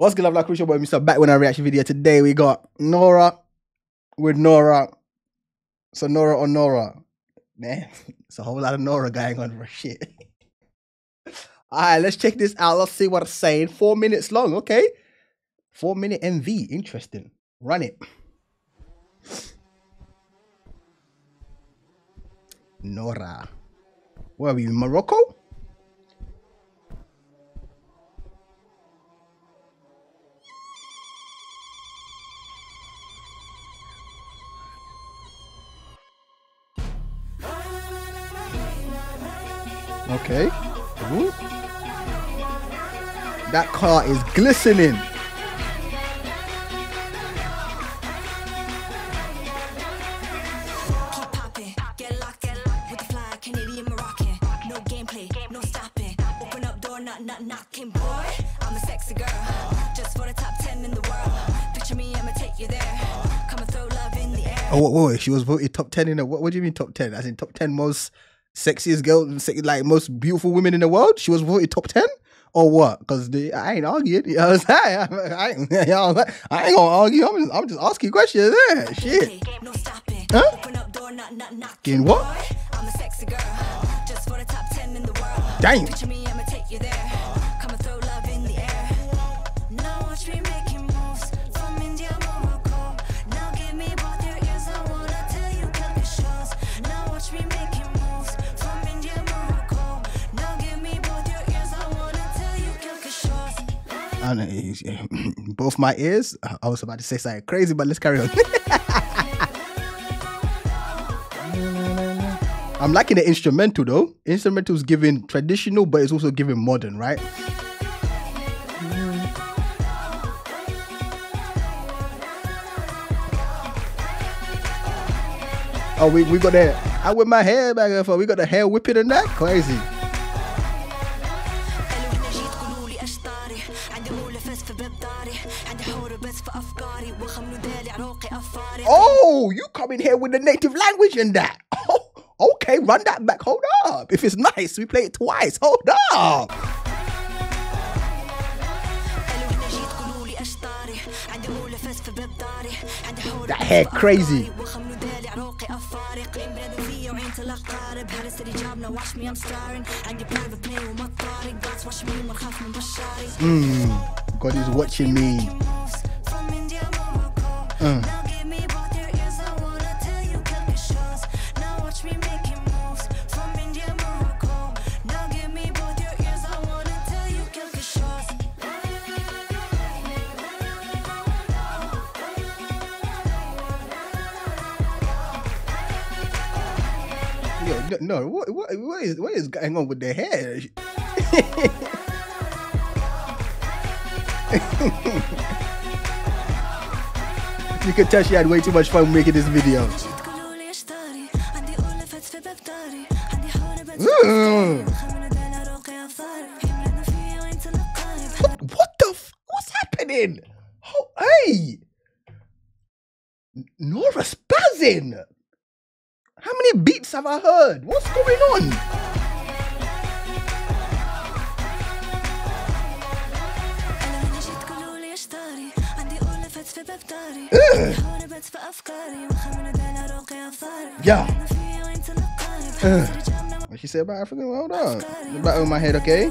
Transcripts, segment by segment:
What's good, love? Like Crucial Boy, Mr. Back with a reaction video. Today we got Nora with Nora. So Nora or Nora? Man, it's a whole lot of Nora going on for shit. Alright, let's check this out. Let's see what it's saying. 4 minutes long, okay. 4 minute MV, interesting. Run it. Nora. Where are we, Morocco? Okay. Ooh. That car is glistening. Knocking boy, I'm a sexy girl, just for the top 10 in the world. Picture me, I'ma take you there. Come and throw love in the air. Oh, whoa, she was voted top 10 in the world. What do you mean top 10? As in top 10 most sexiest girl, like most beautiful women in the world? She was voted top 10? Or what? Because I ain't arguing. You know what I'm saying? I ain't gonna argue. I'm just asking questions. Yeah, shit. Huh? Getting what? I'm a sexy girl, just for the top 10 in the world. Damn. Picture me, I'ma take you there. I know, both my ears. I was about to say something crazy, but let's carry on. I'm liking the instrumental though. Instrumental is giving traditional, but it's also giving modern, right? Oh, we got the. I with my hair back and forth. We got the hair whipping and that crazy. Oh, you come in here with the native language and that. Oh, okay, run that back. Hold up. If it's nice, we play it twice. Hold up. That hair crazy. God is watching me. Yo, no, what is going on with the hair? You could tell she had way too much fun making this video. What the f? What's happening? Oh, hey! Nora spazzing! How many beats have I heard? What's going on? Yeah. What she said about African? Hold on. The back of my head, okay?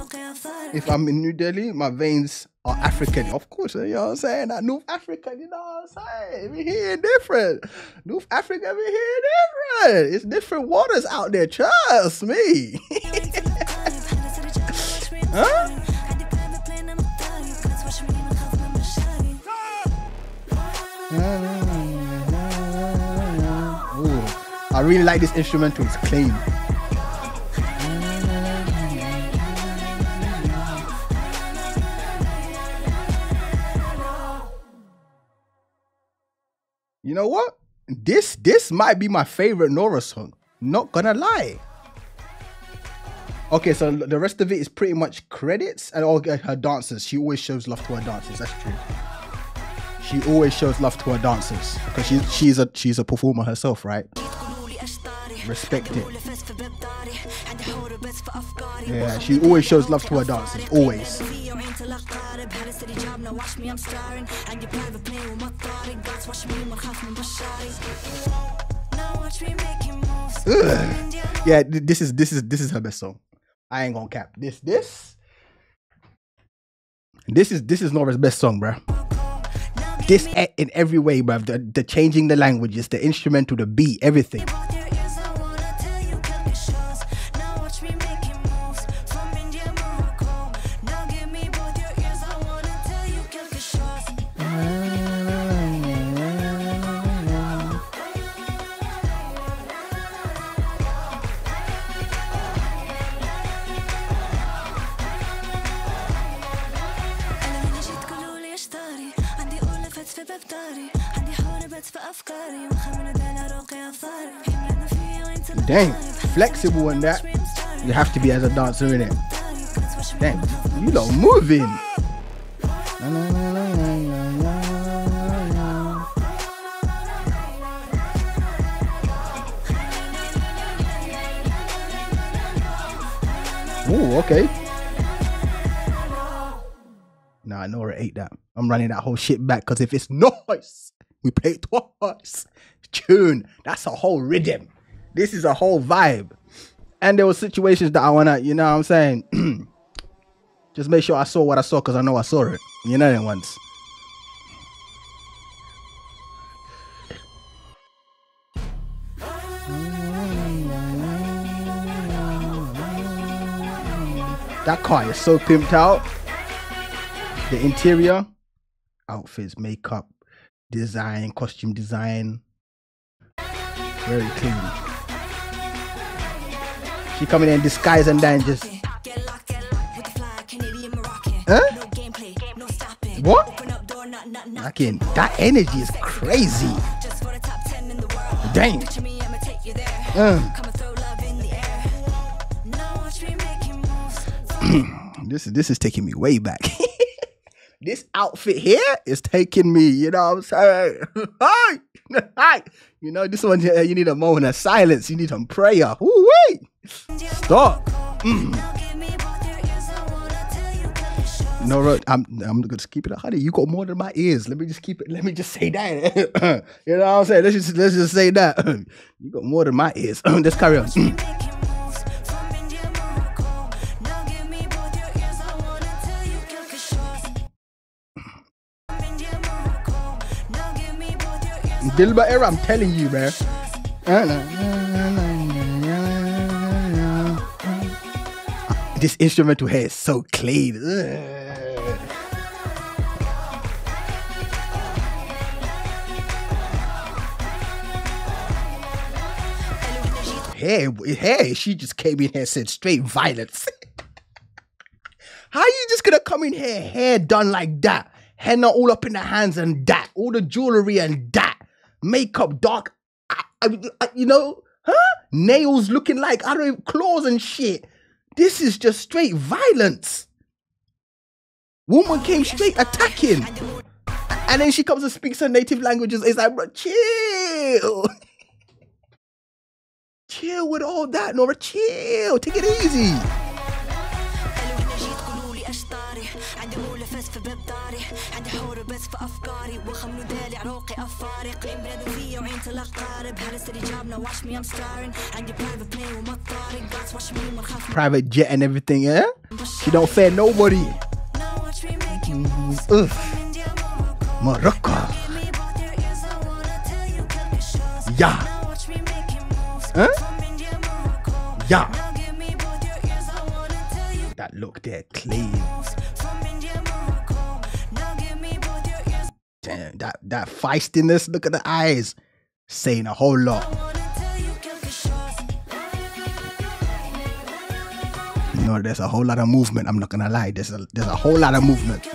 If I'm in New Delhi, my veins are African. Of course, you know what I'm saying? That North Africa, you know what I'm saying? We here different. North Africa, we here different. It's different waters out there. Trust me. Huh? I really like this instrumental, it's clean. You know what? This might be my favorite Nora song. Not gonna lie. Okay, so the rest of it is pretty much credits and all her dancers. She always shows love to her dancers, that's true. She always shows love to her dancers because she's a performer herself, right? Respect it. Yeah, she always shows love to her dancers, always. طارب هالسري جابنا watch me I'm starring عندي private play وما طارق God's watch me ما خاف من بشاري now watch me making moves. Yeah, this is her best song. I ain't gonna cap. This is Nora's best song, bruh. This in every way, bruv. The changing the languages, the instrumental, the beat, everything. Dang, flexible and that. You have to be as a dancer, innit? Dang, you lot moving. Ooh, okay. Nah, Nora ate that. I'm running that whole shit back because if it's noise, we play it twice. Tune, that's a whole rhythm. This is a whole vibe. And there were situations that I wanna, you know what I'm saying? Just make sure I saw what I saw because I know I saw it. You know that once. That car is so pimped out. The interior, outfits, makeup, design, costume design. Very clean. She coming in disguise and then just. Huh? What? Again, that energy is crazy. Dang. This is taking me way back. This outfit here is taking me, you know what I'm saying? You know, this one here, you need a moment of silence. You need some prayer. Ooh, wait. Stop. Nora, I'm going to keep it 100. You got more than my ears. Let me just say that. You know what I'm saying? Let's just say that. You got more than my ears. Let's carry on. Dilba era, I'm telling you, man. This instrumental hair is so clean. Ugh. Hair, she just came in here and said straight violence. How you just gonna come in here, hair done like that? Henna all up in the hands and that. All the jewelry and that. Makeup, dark, you know, huh? Nails looking like, I don't know, claws and shit. This is just straight violence. Woman came straight attacking. And then she comes and speaks her native languages. It's like, bro, chill. Chill with all that, Nora, chill. Take it easy. Private jet and everything, eh? She don't fear nobody. Morocco. Yeah. Huh? Yeah. That look there, clean. Damn, that feistiness, look at the eyes, saying a whole lot. You know, there's a whole lot of movement, I'm not gonna lie, there's a whole lot of movement.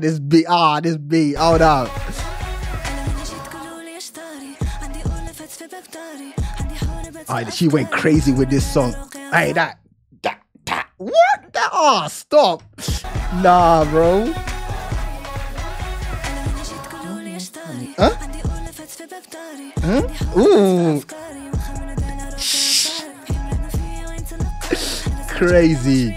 This beat, hold up. Alright, she went crazy with this song. Hey, that, what? That Ah, oh, stop. Nah, bro. Huh? Huh? Ooh. Crazy. Crazy.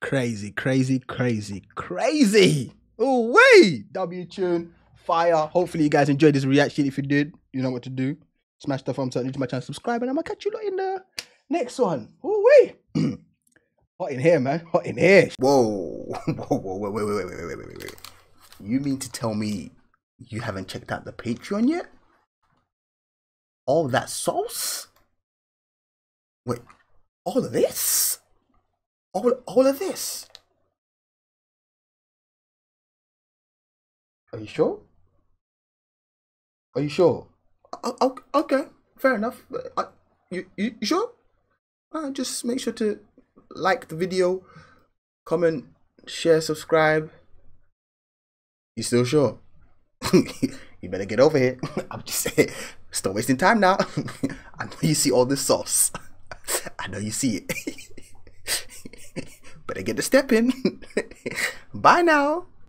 Crazy, crazy, crazy, crazy. Oh, wait. W tune. Fire. Hopefully you guys enjoyed this reaction. If you did, you know what to do. Smash the thumbs up, to my channel, subscribe, and I'm gonna catch you lot in the next one. Ooh wee. Hot in here, man. Hot in here. Whoa. Whoa, wait. You mean to tell me you haven't checked out the Patreon yet? All that sauce? Wait, all of this? All of this? Are you sure? Are you sure? Okay, fair enough. You sure? Just make sure to like the video, comment, share, subscribe. You still sure? You better get over here. I'm just saying, stop wasting time now. I know you see all this sauce. I know you see it. Better get the step in. Bye now.